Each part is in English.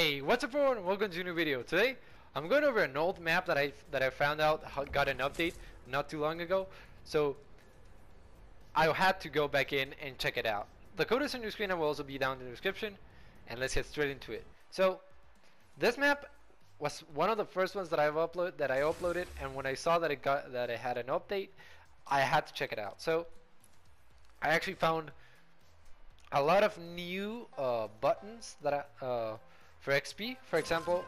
Hey, what's up everyone? Welcome to a new video. Today, I'm going over an old map that I found out got an update not too long ago. So, I had to go back in and check it out. The code is on your screen and will also be down in the description. And let's get straight into it. So, this map was one of the first ones that I uploaded, and when I saw that it had an update, I had to check it out. So, I actually found a lot of new buttons that for XP, for example.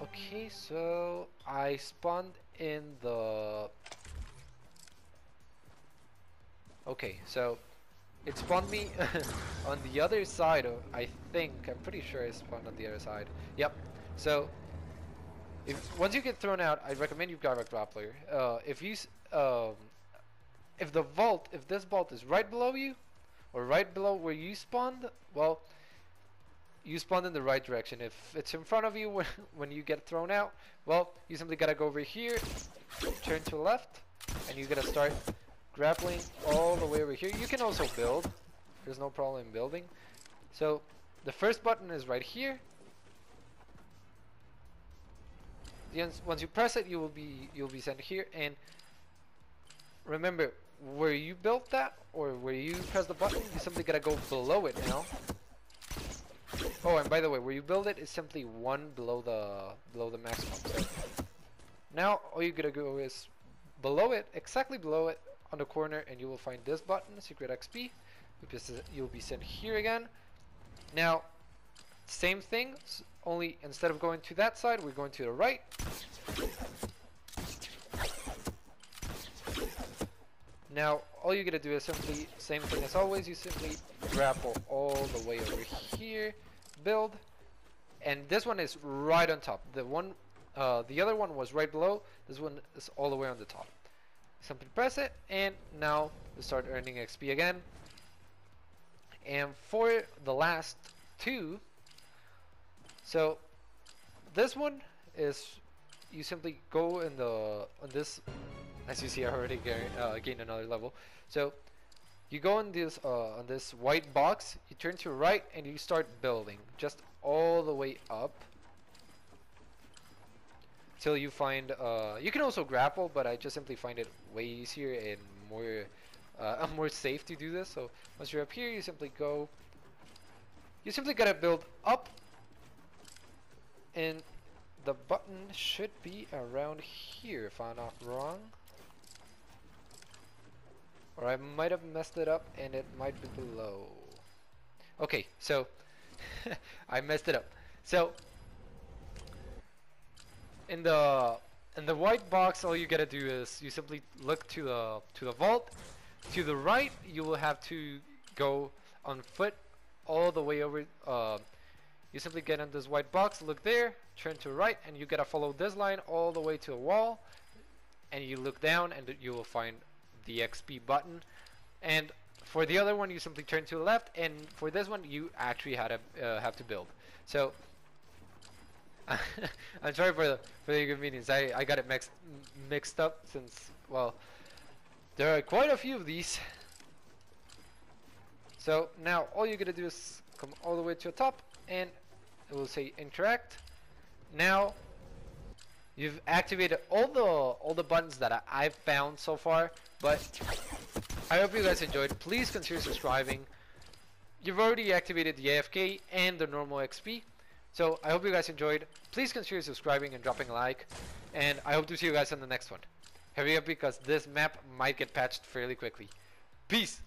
Okay, so I spawned in the... Okay, so it spawned me on the other side of... I think, I'm pretty sure it spawned on the other side. Yep, so once you get thrown out, I recommend you grab a grappler. If this vault is right below you, or right below where you spawned, well, you spawned in the right direction. If it's in front of you when you get thrown out, well, you simply gotta go over here, turn to the left, and you gotta start grappling all the way over here. You can also build, there's no problem in building. So the first button is right here. Once you press it, you'll be sent here. And remember, where you built that or where you press the button, you simply gotta go below it now. Oh, and by the way, where you build it is simply one below the maximum. So now all you gotta go is below it, exactly below it, on the corner, and you will find this button, Secret XP. You'll be sent here again. Now, same thing, only instead of going to that side, we're going to the right. Now, all you gotta do is simply, same thing as always, you simply grapple all the way over here, build, and this one is right on top. The other one was right below, this one is all the way on the top. Simply press it, and now you start earning XP again. And for the last two, so this one is, you simply go in the, on this, as you see, I already gained another level. So you go on this white box, you turn to right, and you start building just all the way up till you find. You can also grapple, but I just simply find it way easier and more safe to do this. So once you're up here, you simply go. You simply gotta build up, and the button should be around here, if I'm not wrong. Or I might have messed it up and it might be below. Okay, so I messed it up. So in the white box, all you gotta do is you simply look to the vault. To the right, you will have to go on foot all the way over. You simply get in this white box, look there, turn to right, and you gotta follow this line all the way to the wall, and you look down and you will find the XP button. And for the other one, you simply turn to the left, and for this one you actually have to build. So I'm sorry for the inconvenience. I got it mixed up, since, well, there are quite a few of these. So now all you gotta do is come all the way to the top, and it will say interact. Now you've activated all the buttons that I've found so far, but I hope you guys enjoyed. Please consider subscribing. You've already activated the AFK and the normal XP, so I hope you guys enjoyed. Please consider subscribing and dropping a like, and I hope to see you guys in the next one. Hurry up, because this map might get patched fairly quickly. Peace!